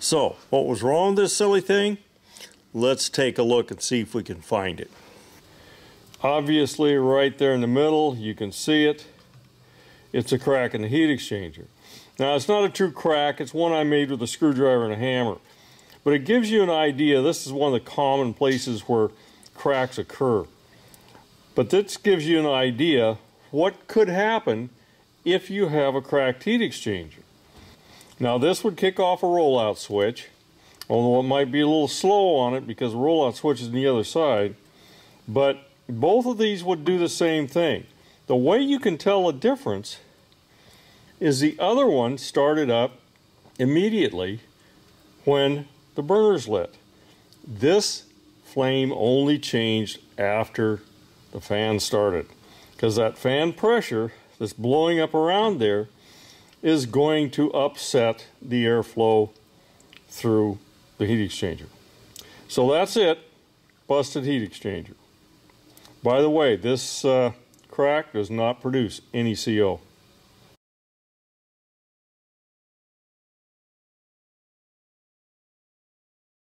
So, what was wrong with this silly thing? Let's take a look and see if we can find it. Obviously, right there in the middle, you can see it. It's a crack in the heat exchanger. Now, it's not a true crack. It's one I made with a screwdriver and a hammer. But it gives you an idea. This is one of the common places where cracks occur. But this gives you an idea what could happen if you have a cracked heat exchanger. Now, this would kick off a rollout switch, although it might be a little slow on it because the rollout switch is on the other side. But both of these would do the same thing. The way you can tell a difference is the other one started up immediately when the burner's lit. This flame only changed after the fan started, because that fan pressure that's blowing up around there is going to upset the airflow through the heat exchanger. So that's it, busted heat exchanger. By the way, this crack does not produce any CO.